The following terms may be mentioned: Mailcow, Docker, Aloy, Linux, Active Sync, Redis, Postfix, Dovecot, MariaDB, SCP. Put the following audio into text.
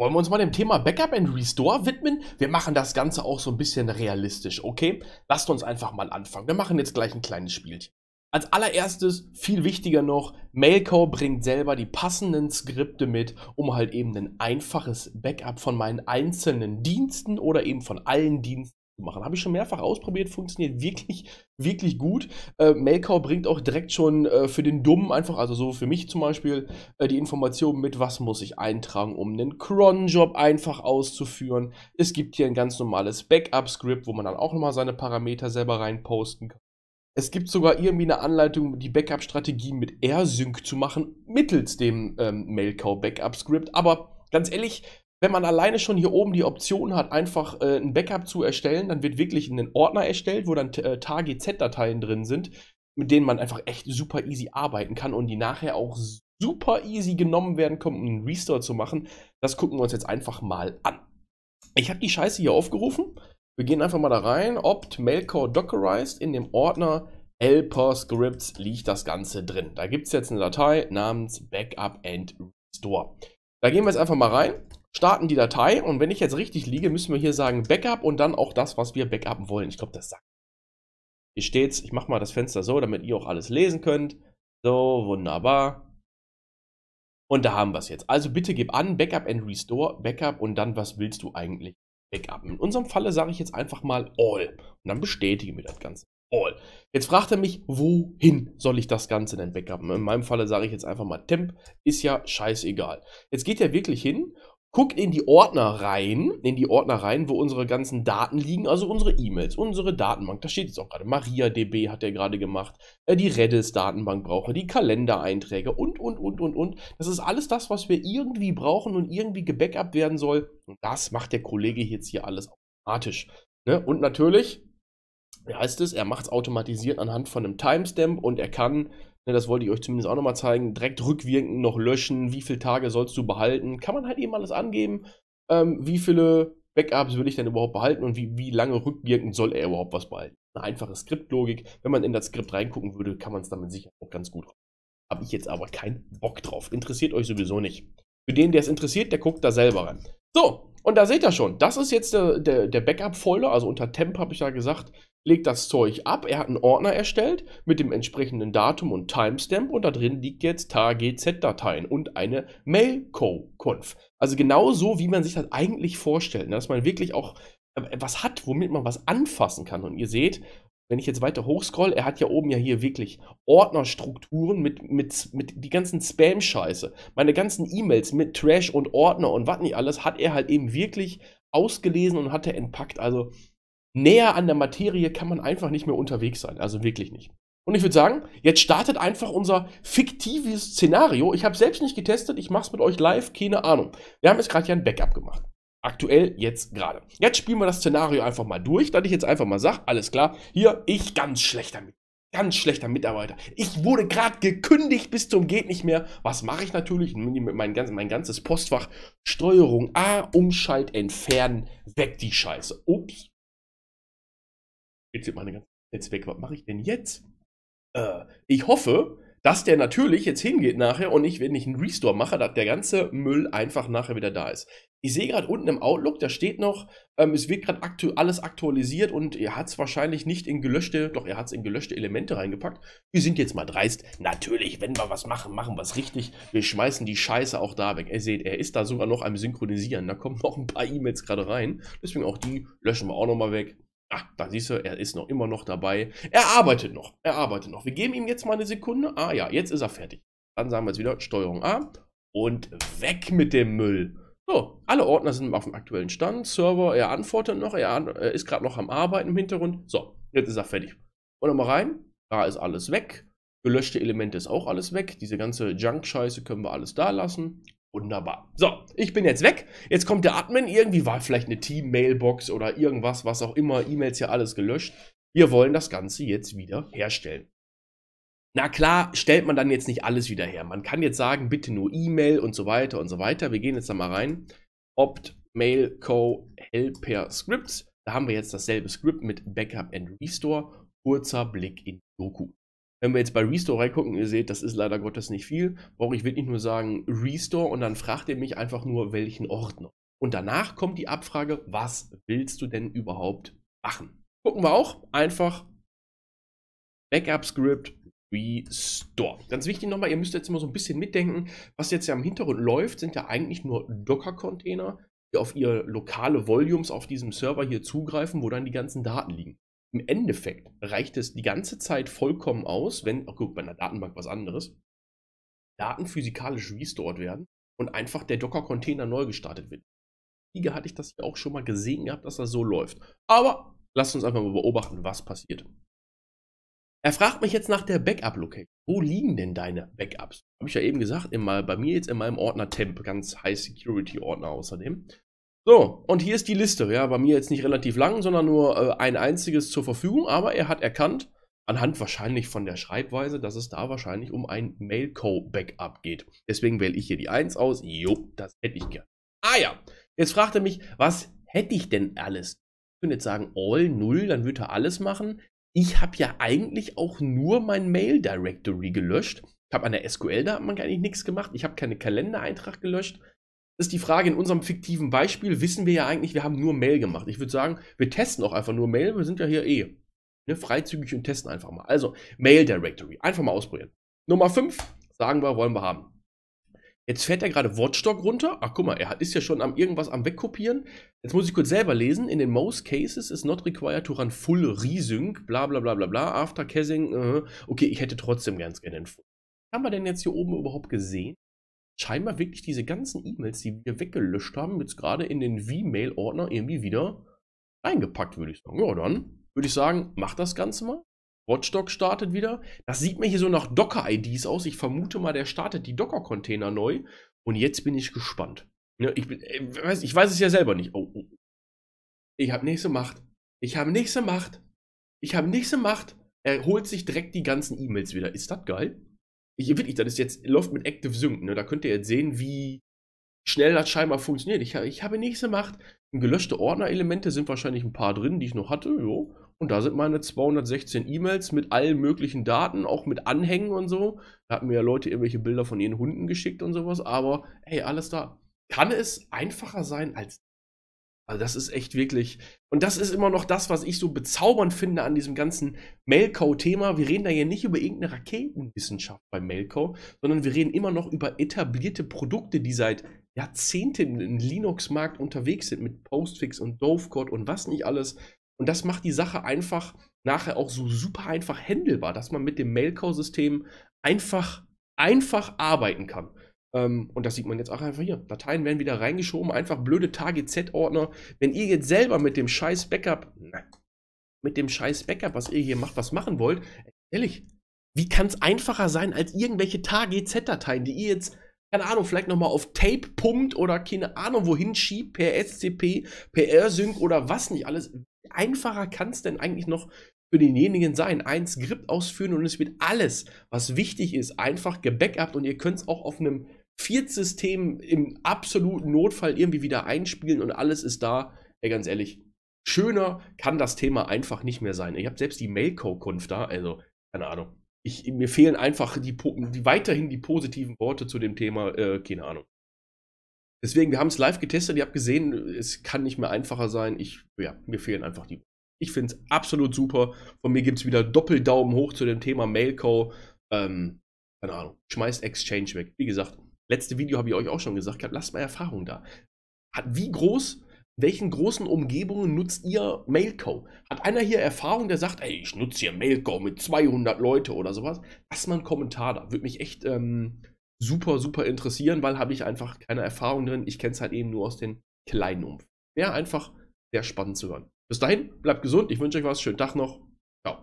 Wollen wir uns mal dem Thema Backup and Restore widmen? Wir machen das Ganze auch so ein bisschen realistisch, okay? Lasst uns einfach mal anfangen. Wir machen jetzt gleich ein kleines Spielchen. Als allererstes, viel wichtiger noch, Mailcow bringt selber die passenden Skripte mit, um halt eben ein einfaches Backup von meinen einzelnen Diensten oder eben von allen Diensten zu machen. Habe ich schon mehrfach ausprobiert, funktioniert wirklich gut. Mailcow bringt auch direkt schon für den Dummen einfach, also so für mich zum Beispiel, die Information mit, was muss ich eintragen, um einen Cron-Job einfach auszuführen. Es gibt hier ein ganz normales Backup-Skript, wo man dann auch nochmal seine Parameter selber reinposten kann. Es gibt sogar irgendwie eine Anleitung, die Backup-Strategie mit AirSync zu machen, mittels dem Mailcow-Backup-Script. Aber ganz ehrlich, wenn man alleine schon hier oben die Option hat, einfach ein Backup zu erstellen, dann wird wirklich ein Ordner erstellt, wo dann TAGZ-Dateien drin sind, mit denen man einfach echt super easy arbeiten kann und die nachher auch super easy genommen werden können, um einen Restore zu machen. Das gucken wir uns jetzt einfach mal an. Ich habe die Scheiße hier aufgerufen. Wir gehen einfach mal da rein, opt Mailcow Dockerized, in dem Ordner Helper Scripts liegt das Ganze drin. Da gibt es jetzt eine Datei namens Backup and Restore. Da gehen wir jetzt einfach mal rein, starten die Datei und wenn ich jetzt richtig liege, müssen wir hier sagen Backup und dann auch das, was wir backuppen wollen. Ich glaube, das sagt. Hier steht's, ich mache mal das Fenster so, damit ihr auch alles lesen könnt. So, wunderbar. Und da haben wir es jetzt. Also bitte gib an, Backup and Restore, Backup und dann, was willst du eigentlich? Backup. In unserem Falle sage ich jetzt einfach mal all und dann bestätige mir das Ganze. All. Jetzt fragt er mich, wohin soll ich das Ganze denn backuppen? In meinem Falle sage ich jetzt einfach mal temp, ist ja scheißegal. Jetzt geht er wirklich hin, guckt in die Ordner rein, wo unsere ganzen Daten liegen, also unsere E-Mails, unsere Datenbank, da steht jetzt auch gerade, MariaDB hat er gerade gemacht, die Redis-Datenbank brauche, die Kalendereinträge und. Das ist alles das, was wir irgendwie brauchen und irgendwie gebackupt werden soll. Und das macht der Kollege jetzt hier alles automatisch. Ne? Und natürlich, wie heißt es, er macht es automatisiert anhand von einem Timestamp und er kann... Das wollte ich euch zumindest auch nochmal zeigen, direkt rückwirkend noch löschen, wie viele Tage sollst du behalten, kann man halt eben alles angeben, wie viele Backups will ich denn überhaupt behalten und wie lange rückwirkend soll er überhaupt was behalten. Eine einfache Skriptlogik, wenn man in das Skript reingucken würde, kann man es damit sicher auch ganz gut machen. Habe ich jetzt aber keinen Bock drauf, interessiert euch sowieso nicht. Für den, der es interessiert, der guckt da selber rein. So, und da seht ihr schon, das ist jetzt der Backup-Folder, also unter Temp habe ich ja gesagt, legt das Zeug ab, er hat einen Ordner erstellt mit dem entsprechenden Datum und Timestamp und da drin liegt jetzt TAGZ-Dateien und eine Mailcow-Conf. Also genau so, wie man sich das eigentlich vorstellt, dass man wirklich auch was hat, womit man was anfassen kann. Und ihr seht, wenn ich jetzt weiter hochscroll, er hat ja oben ja hier wirklich Ordnerstrukturen mit die ganzen Spam-Scheiße. Meine ganzen E-Mails mit Trash und Ordner und was nicht alles hat er halt eben wirklich ausgelesen und hat er entpackt. Also näher an der Materie kann man einfach nicht mehr unterwegs sein, also wirklich nicht. Und ich würde sagen, jetzt startet einfach unser fiktives Szenario. Ich habe es selbst nicht getestet, ich mache es mit euch live, keine Ahnung. Wir haben jetzt gerade ja ein Backup gemacht. Aktuell, jetzt gerade. Jetzt spielen wir das Szenario einfach mal durch, dass ich jetzt einfach mal sage, alles klar, hier, ich ganz schlechter Mitarbeiter. Ich wurde gerade gekündigt bis zum geht nicht mehr. Was mache ich natürlich? Mein ganzes Postfach, Steuerung A, Umschalt, entfernen, weg die Scheiße. Ups. Jetzt sind meine ganzen Netz weg. Was mache ich denn jetzt? Ich hoffe, dass der natürlich jetzt hingeht nachher und ich, wenn ich einen Restore mache, dass der ganze Müll einfach nachher wieder da ist. Ich sehe gerade unten im Outlook, da steht noch, es wird gerade alles aktualisiert und er hat es wahrscheinlich nicht in gelöschte, doch er hat es in gelöschte Elemente reingepackt. Wir sind jetzt mal dreist. Natürlich, wenn wir was machen, machen wir es richtig. Wir schmeißen die Scheiße auch da weg. Ihr seht, er ist da sogar noch am Synchronisieren. Da kommen noch ein paar E-Mails gerade rein. Deswegen auch die löschen wir auch nochmal weg. Ah, da siehst du, er ist noch immer noch dabei. Er arbeitet noch. Wir geben ihm jetzt mal eine Sekunde. Ah ja, jetzt ist er fertig. Dann sagen wir jetzt wieder Steuerung A und weg mit dem Müll. So, alle Ordner sind auf dem aktuellen Stand. Server, er antwortet noch, er ist gerade noch am Arbeiten im Hintergrund. So, jetzt ist er fertig. Und nochmal rein, da ist alles weg. Gelöschte Elemente ist auch alles weg. Diese ganze Junk-Scheiße können wir alles da lassen. Wunderbar. So, ich bin jetzt weg. Jetzt kommt der Admin. Irgendwie war vielleicht eine Team-Mailbox oder irgendwas, was auch immer. E-Mails ja alles gelöscht. Wir wollen das Ganze jetzt wieder herstellen. Na klar, stellt man dann jetzt nicht alles wieder her. Man kann jetzt sagen, bitte nur E-Mail und so weiter und so weiter. Wir gehen jetzt da mal rein. Opt Mailcow Helper Scripts. Da haben wir jetzt dasselbe Script mit Backup and Restore. Kurzer Blick in die Doku. Wenn wir jetzt bei Restore reingucken, ihr seht, das ist leider Gottes nicht viel. Brauche ich wirklich nur sagen Restore und dann fragt ihr mich einfach nur, welchen Ordner. Und danach kommt die Abfrage, was willst du denn überhaupt machen? Gucken wir auch einfach Backup Script Restore. Ganz wichtig nochmal, ihr müsst jetzt immer so ein bisschen mitdenken, was jetzt ja im Hintergrund läuft, sind ja eigentlich nur Docker-Container, die auf ihre lokale Volumes auf diesem Server hier zugreifen, wo dann die ganzen Daten liegen. Im Endeffekt reicht es die ganze Zeit vollkommen aus, wenn, ach gut, bei einer Datenbank was anderes, Daten physikalisch restored werden und einfach der Docker-Container neu gestartet wird. Hier hatte ich das ja auch schon mal gesehen gehabt, dass das so läuft. Aber lasst uns einfach mal beobachten, was passiert. Er fragt mich jetzt nach der Backup-Location. Wo liegen denn deine Backups? Habe ich ja eben gesagt, bei mir jetzt in meinem Ordner Temp, ganz High-Security-Ordner außerdem. So, und hier ist die Liste. Ja, bei mir jetzt nicht relativ lang, sondern nur ein einziges zur Verfügung. Aber er hat erkannt, anhand wahrscheinlich von der Schreibweise, dass es da wahrscheinlich um ein Mailcow-Backup geht. Deswegen wähle ich hier die 1 aus. Jo, das hätte ich gern. Ah ja, jetzt fragt er mich, was hätte ich denn alles? Ich könnte jetzt sagen, all 0, dann würde er alles machen. Ich habe ja eigentlich auch nur mein Mail Directory gelöscht. Ich habe an der SQL-Datenbank eigentlich nichts gemacht. Ich habe keine Kalendereintrag gelöscht. Das ist die Frage, in unserem fiktiven Beispiel wissen wir ja eigentlich, wir haben nur Mail gemacht. Ich würde sagen, wir testen auch einfach nur Mail. Wir sind ja hier freizügig und testen einfach mal. Also Mail Directory, einfach mal ausprobieren. Nummer 5, sagen wir, wollen wir haben. Jetzt fährt er gerade Watchdog runter. Ach, guck mal, er ist ja schon irgendwas am Wegkopieren. Jetzt muss ich kurz selber lesen. In den most cases is not required to run full resync. Bla, bla, bla, bla, bla. After casing. Okay, ich hätte trotzdem ganz gerne den Full. Haben wir denn jetzt hier oben überhaupt gesehen? Scheinbar wirklich diese ganzen E-Mails, die wir weggelöscht haben, jetzt gerade in den V-Mail-Ordner irgendwie wieder reingepackt, würde ich sagen. Ja, dann würde ich sagen, mach das Ganze mal. Watchdog startet wieder. Das sieht mir hier so nach Docker-IDs aus. Ich vermute mal, der startet die Docker-Container neu. Und jetzt bin ich gespannt. Ja, ich weiß es ja selber nicht. Oh. Ich habe nichts gemacht. Ich habe nichts gemacht. Ich habe nichts gemacht. Er holt sich direkt die ganzen E-Mails wieder. Ist das geil? Das ist jetzt, läuft mit Active Sync. Ne? Da könnt ihr jetzt sehen, wie schnell das scheinbar funktioniert. Ich habe nichts gemacht. Gelöschte Ordnerelemente sind wahrscheinlich ein paar drin, die ich noch hatte. Jo. Und da sind meine 216 E-Mails mit allen möglichen Daten, auch mit Anhängen und so. Da hatten mir ja Leute irgendwelche Bilder von ihren Hunden geschickt und sowas. Aber hey, alles da. Kann es einfacher sein als... Also das ist echt wirklich... Und das ist immer noch das, was ich so bezaubernd finde an diesem ganzen Mailcow-Thema. Wir reden da ja nicht über irgendeine Raketenwissenschaft bei Mailcow, sondern wir reden immer noch über etablierte Produkte, die seit Jahrzehnten im Linux-Markt unterwegs sind mit Postfix und Dovecot und was nicht alles. Und das macht die Sache einfach nachher auch so super einfach handelbar, dass man mit dem Mailcow-System einfach arbeiten kann. Und das sieht man jetzt auch einfach hier. Dateien werden wieder reingeschoben, einfach blöde Target-Z-Ordner. Wenn ihr jetzt selber mit dem scheiß Backup, was ihr hier macht, was machen wollt, ehrlich, wie kann es einfacher sein als irgendwelche Target-Z-Dateien, die ihr jetzt, keine Ahnung, vielleicht nochmal auf Tape pumpt oder keine Ahnung wohin schiebt, per SCP, per AirSync oder was nicht alles. Wie einfacher kann es denn eigentlich noch für denjenigen sein? Ein Skript ausführen und es wird alles, was wichtig ist, einfach gebackupt und ihr könnt es auch auf einem Viert-System im absoluten Notfall irgendwie wieder einspielen und alles ist da. Ey, ganz ehrlich, schöner kann das Thema einfach nicht mehr sein. Ich habe selbst die Mailcow-Conf da, also keine Ahnung. Mir fehlen einfach weiterhin die positiven Worte zu dem Thema, keine Ahnung. Deswegen, wir haben es live getestet, ihr habt gesehen, es kann nicht mehr einfacher sein. Mir fehlen einfach die Worte. Ich finde es absolut super. Von mir gibt es wieder Doppeldaumen hoch zu dem Thema Mailcow. Keine Ahnung, schmeißt Exchange weg. Wie gesagt, letzte Video habe ich euch auch schon gesagt, lasst mal Erfahrung da. Welchen großen Umgebungen nutzt ihr Mailcow? Hat einer hier Erfahrung, der sagt, ey, ich nutze hier Mailcow mit 200 Leute oder sowas? Lass mal einen Kommentar da. Würde mich echt super, super interessieren, weil habe ich einfach keine Erfahrung drin. Ich kenne es halt eben nur aus den kleinen Umfragen. Ja, einfach sehr spannend zu hören. Bis dahin, bleibt gesund. Ich wünsche euch was. Schönen Tag noch. Ciao.